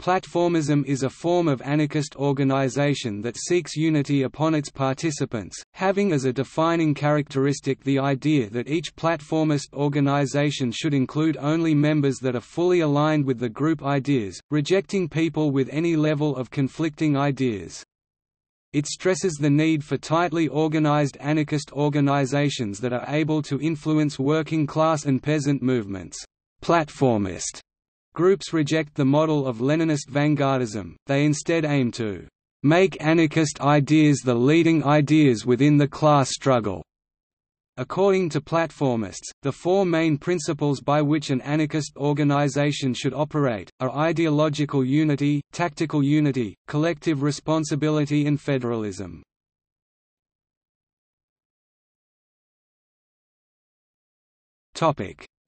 Platformism is a form of anarchist organization that seeks unity upon its participants, having as a defining characteristic the idea that each platformist organization should include only members that are fully aligned with the group ideas, rejecting people with any level of conflicting ideas. It stresses the need for tightly organized anarchist organizations that are able to influence working class and peasant movements. Platformist groups reject the model of Leninist vanguardism, they instead aim to "make anarchist ideas the leading ideas within the class struggle." According to platformists, the four main principles by which an anarchist organization should operate, are ideological unity, tactical unity, collective responsibility and federalism.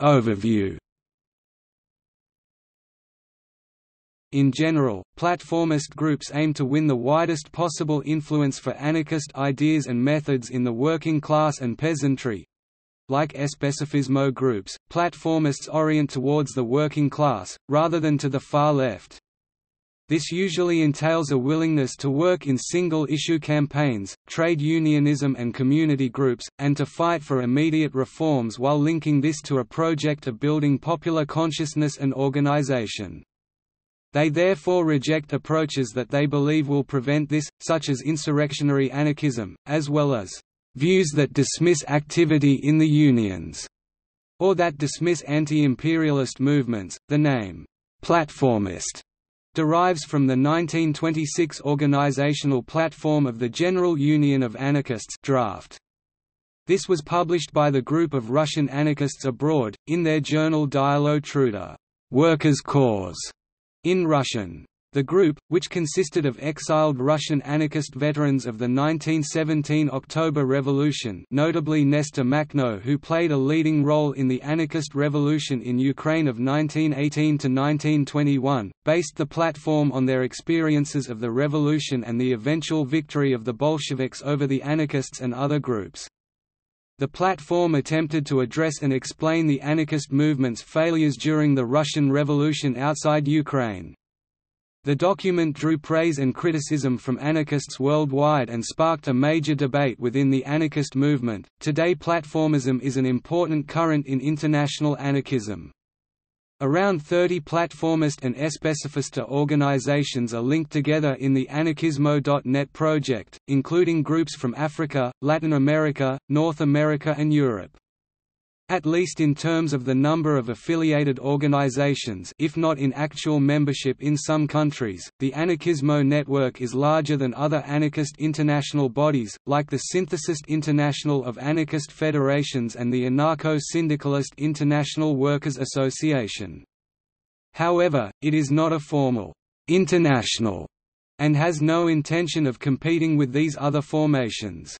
Overview. In general, platformist groups aim to win the widest possible influence for anarchist ideas and methods in the working class and peasantry. Like especifismo groups, platformists orient towards the working class, rather than to the far left. This usually entails a willingness to work in single-issue campaigns, trade unionism and community groups, and to fight for immediate reforms while linking this to a project of building popular consciousness and organization. They therefore reject approaches that they believe will prevent this, such as insurrectionary anarchism, as well as views that dismiss activity in the unions, or that dismiss anti-imperialist movements. The name platformist derives from the 1926 organizational platform of the General Union of Anarchists draft. This was published by the group of Russian anarchists abroad in their journal Dialo Truda, Workers' Cause. In Russian. The group, which consisted of exiled Russian anarchist veterans of the 1917 October Revolution, notably Nestor Makhno, who played a leading role in the anarchist revolution in Ukraine of 1918 to 1921, based the platform on their experiences of the revolution and the eventual victory of the Bolsheviks over the anarchists and other groups. The platform attempted to address and explain the anarchist movement's failures during the Russian Revolution outside Ukraine. The document drew praise and criticism from anarchists worldwide and sparked a major debate within the anarchist movement. Today, platformism is an important current in international anarchism. Around 30 platformist and especifista organizations are linked together in the Anarchismo.net project, including groups from Africa, Latin America, North America and Europe. At least in terms of the number of affiliated organizations, if not in actual membership in some countries, the Anarchismo network is larger than other anarchist international bodies, like the Synthesis International of Anarchist Federations and the Anarcho-Syndicalist International Workers' Association. However, it is not a formal international and has no intention of competing with these other formations.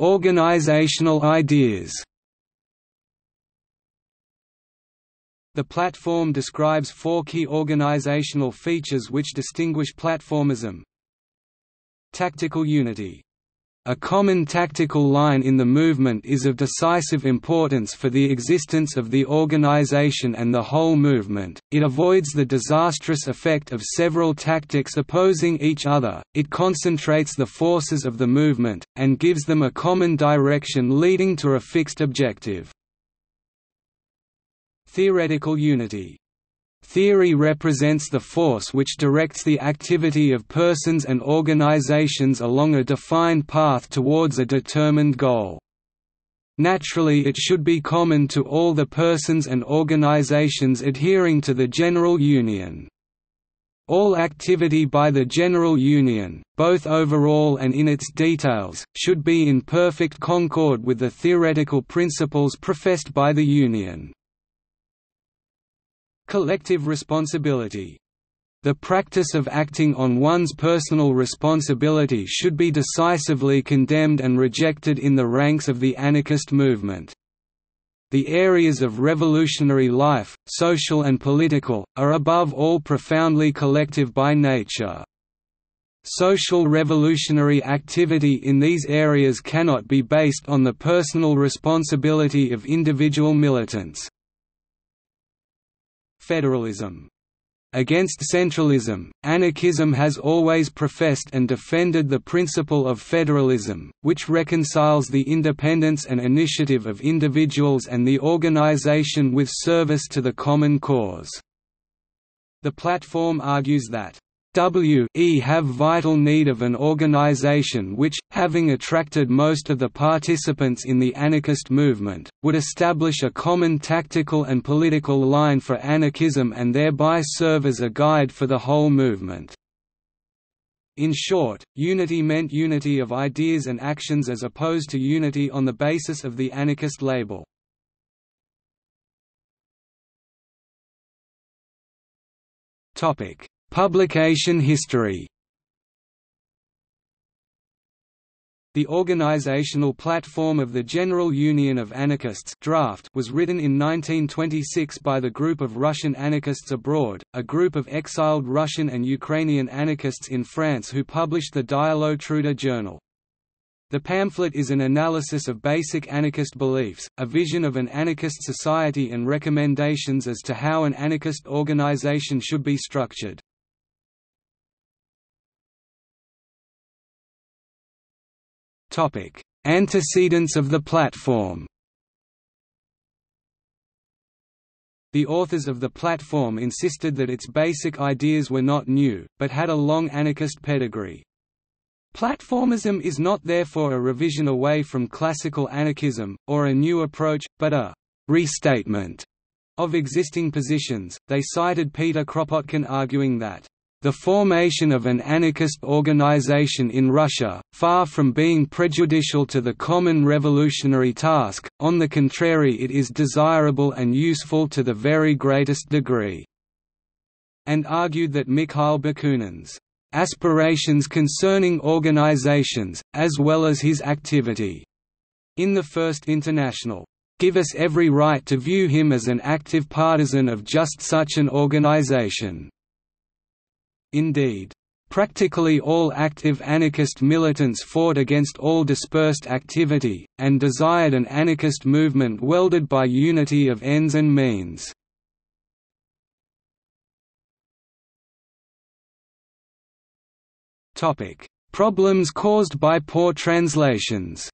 Organizational ideas. The platform describes four key organizational features which distinguish platformism. Tactical unity. A common tactical line in the movement is of decisive importance for the existence of the organization and the whole movement. It avoids the disastrous effect of several tactics opposing each other, it concentrates the forces of the movement, and gives them a common direction leading to a fixed objective. Theoretical unity. Theory represents the force which directs the activity of persons and organizations along a defined path towards a determined goal. Naturally, it should be common to all the persons and organizations adhering to the General Union. All activity by the General Union, both overall and in its details, should be in perfect concord with the theoretical principles professed by the Union. Collective responsibility. The practice of acting on one's personal responsibility should be decisively condemned and rejected in the ranks of the anarchist movement. The areas of revolutionary life, social and political, are above all profoundly collective by nature. Social revolutionary activity in these areas cannot be based on the personal responsibility of individual militants. Federalism. Against centralism, anarchism has always professed and defended the principle of federalism, which reconciles the independence and initiative of individuals and the organization with service to the common cause. The platform argues that we have vital need of an organization which, having attracted most of the participants in the anarchist movement, would establish a common tactical and political line for anarchism and thereby serve as a guide for the whole movement. In short, unity meant unity of ideas and actions as opposed to unity on the basis of the anarchist label. Publication history. The organizational platform of the General Union of Anarchists draft was written in 1926 by the Group of Russian Anarchists Abroad, a group of exiled Russian and Ukrainian anarchists in France who published the Dialo Truda journal. The pamphlet is an analysis of basic anarchist beliefs, a vision of an anarchist society and recommendations as to how an anarchist organization should be structured. Antecedents of the platform. The authors of the platform insisted that its basic ideas were not new, but had a long anarchist pedigree. Platformism is not therefore a revision away from classical anarchism, or a new approach, but a «restatement» of existing positions. They cited Peter Kropotkin arguing that the formation of an anarchist organization in Russia, far from being prejudicial to the common revolutionary task, on the contrary it is desirable and useful to the very greatest degree," and argued that Mikhail Bakunin's "aspirations concerning organizations, as well as his activity," in the First International, "give us every right to view him as an active partisan of just such an organization." Indeed, practically all active anarchist militants fought against all dispersed activity, and desired an anarchist movement welded by unity of ends and means. Problems caused by poor translations.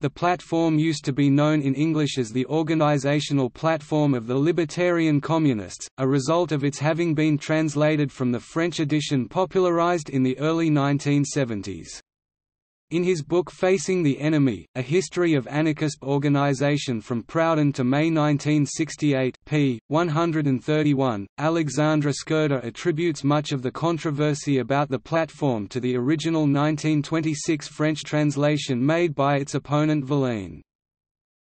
The platform used to be known in English as the Organizational Platform of the Libertarian Communists, a result of its having been translated from the French edition popularized in the early 1970s. In his book Facing the Enemy, A History of Anarchist Organization from Proudhon to May 1968, p. 131, Alexandre Skirda attributes much of the controversy about the platform to the original 1926 French translation made by its opponent Voline.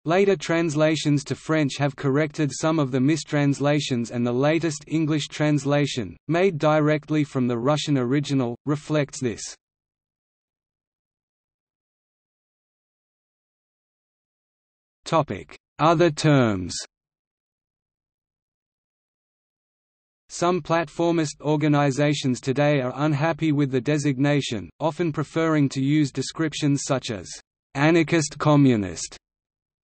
Later translations to French have corrected some of the mistranslations, and the latest English translation, made directly from the Russian original, reflects this. Other terms. Some platformist organizations today are unhappy with the designation, often preferring to use descriptions such as «anarchist communist»,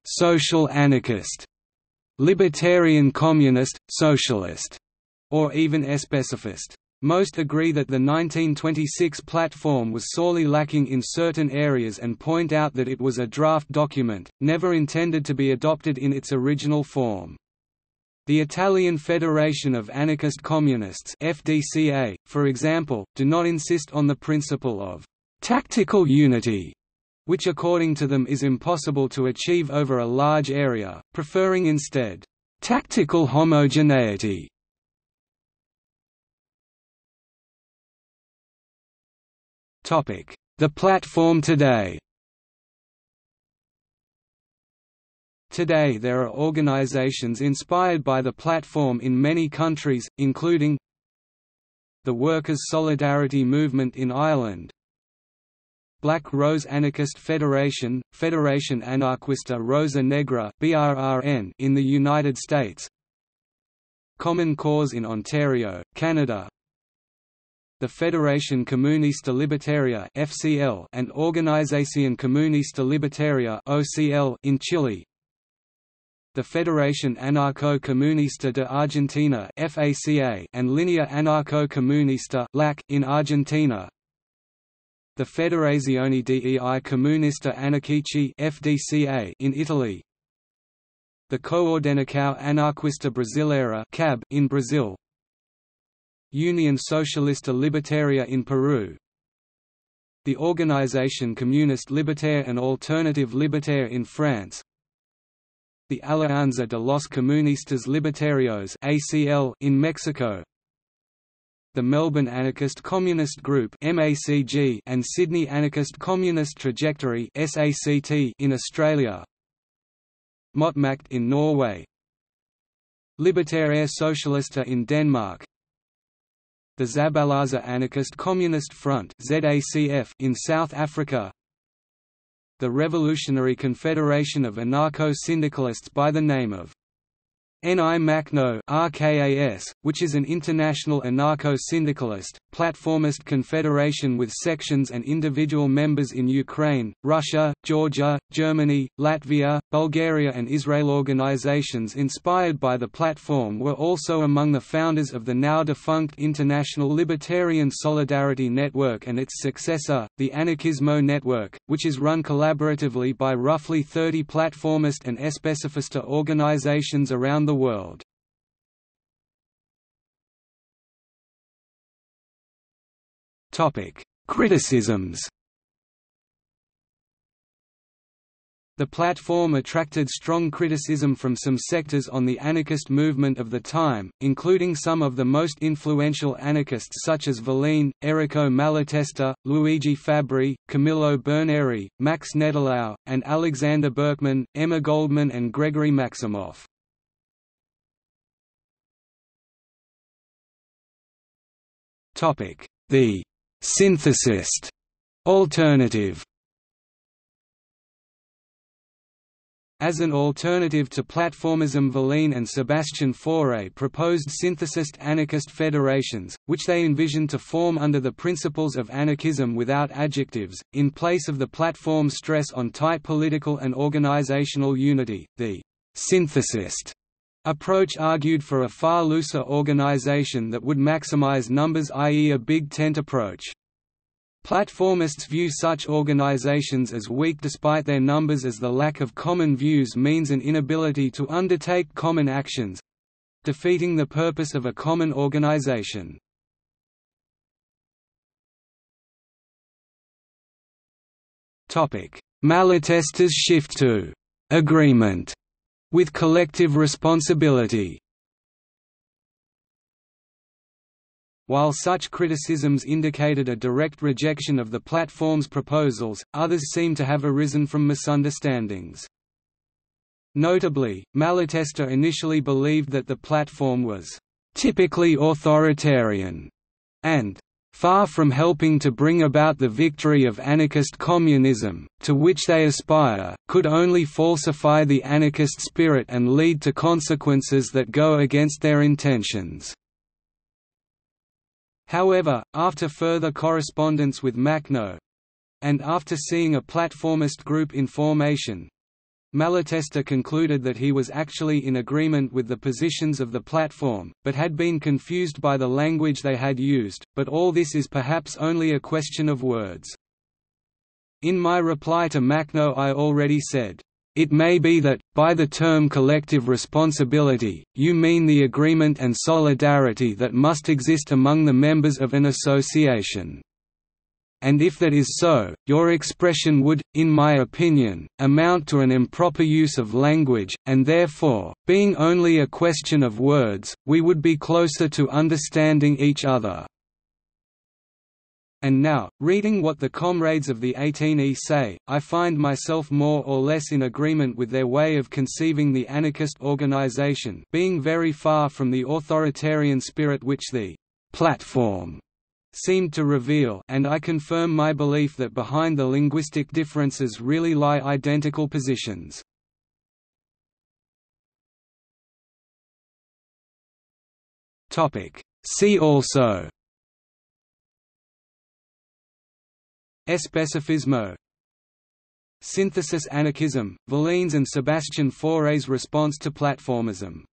«social anarchist», «libertarian communist», «socialist», or even «especifist». Most agree that the 1926 platform was sorely lacking in certain areas and point out that it was a draft document, never intended to be adopted in its original form. The Italian Federation of Anarchist Communists (FDCA), for example, do not insist on the principle of «tactical unity», which according to them is impossible to achieve over a large area, preferring instead «tactical homogeneity». The platform today. Today there are organizations inspired by the platform in many countries, including the Workers' Solidarity Movement in Ireland, Black Rose Anarchist Federation, Federación Anarquista Rosa Negra (BRRN) in the United States, Common Cause in Ontario, Canada, the Federación Comunista Libertaria (FCL) and Organización Comunista Libertaria (OCL) in Chile, the Federación Anarco Comunista de Argentina (FACA) and Linea Anarco Comunista (LAC) in Argentina, the Federazione dei Comunista Anarchici (FDCA) in Italy, the Coordenicao Anarquista Brasileira (CAB) in Brazil, Union Socialista Libertaria in Peru, the Organisation Communiste Libertaire and Alternative Libertaire in France, the Alianza de los Comunistas Libertarios (ACL) in Mexico, the Melbourne Anarchist Communist Group (MACG) and Sydney Anarchist Communist Trajectory (SACT) in Australia, MOTMACT in Norway, Libertaire Socialista in Denmark, the Zabalaza Anarchist Communist Front (ZACF) in South Africa, the Revolutionary Confederation of Anarcho-Syndicalists by the name of NI-MACNO RKAS, which is an international anarcho-syndicalist, platformist confederation with sections and individual members in Ukraine, Russia, Georgia, Germany, Latvia, Bulgaria and Israel. Organizations inspired by the platform were also among the founders of the now-defunct International Libertarian Solidarity Network and its successor, the Anarchismo Network, which is run collaboratively by roughly 30 platformist and especifista organizations around the world. Topic: Criticisms. The platform attracted strong criticism from some sectors on the anarchist movement of the time, including some of the most influential anarchists such as Voline, Errico Malatesta, Luigi Fabri, Camillo Berneri, Max Netelau, and Alexander Berkman, Emma Goldman and Gregory Maximoff. The «synthesist» alternative. As an alternative to platformism, Voline and Sebastian Faure proposed synthesist anarchist federations, which they envisioned to form under the principles of anarchism without adjectives, in place of the platform's stress on tight political and organizational unity. The «synthesist» approach argued for a far looser organization that would maximize numbers, i.e. a big tent approach. Platformists view such organizations as weak despite their numbers, as the lack of common views means an inability to undertake common actions—defeating the purpose of a common organization. Malatesta's shift to «agreement» with collective responsibility. While such criticisms indicated a direct rejection of the platform's proposals, others seem to have arisen from misunderstandings. Notably, Malatesta initially believed that the platform was typically authoritarian and far from helping to bring about the victory of anarchist communism, to which they aspire, could only falsify the anarchist spirit and lead to consequences that go against their intentions. However, after further correspondence with Makhno, and after seeing a platformist group in formation, Malatesta concluded that he was actually in agreement with the positions of the platform, but had been confused by the language they had used, but all this is perhaps only a question of words. In my reply to Makhno I already said, "It may be that, by the term collective responsibility, you mean the agreement and solidarity that must exist among the members of an association. And if that is so, your expression would, in my opinion, amount to an improper use of language, and therefore, being only a question of words, we would be closer to understanding each other." And now, reading what the comrades of the 18E say, I find myself more or less in agreement with their way of conceiving the anarchist organization, being very far from the authoritarian spirit which the platform seemed to reveal, and I confirm my belief that behind the linguistic differences really lie identical positions. See also Especifismo, Synthesis anarchism, Voline's and Sebastian Faure's response to platformism.